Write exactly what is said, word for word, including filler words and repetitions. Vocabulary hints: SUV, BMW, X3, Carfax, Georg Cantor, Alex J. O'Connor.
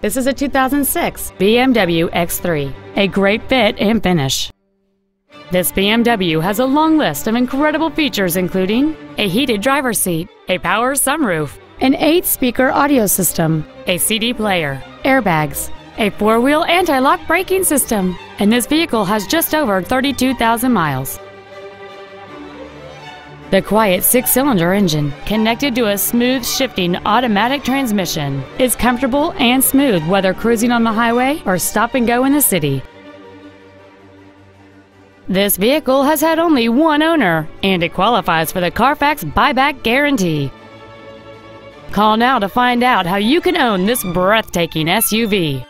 This is a two thousand six B M W X three, a great fit and finish. This B M W has a long list of incredible features, including a heated driver's seat, a power sunroof, an eight-speaker audio system, a C D player, airbags, a four-wheel anti-lock braking system, and this vehicle has just over thirty-two thousand miles. The quiet six-cylinder engine, connected to a smooth shifting automatic transmission, is comfortable and smooth whether cruising on the highway or stop and go in the city. This vehicle has had only one owner, and it qualifies for the Carfax buyback guarantee. Call now to find out how you can own this breathtaking S U V.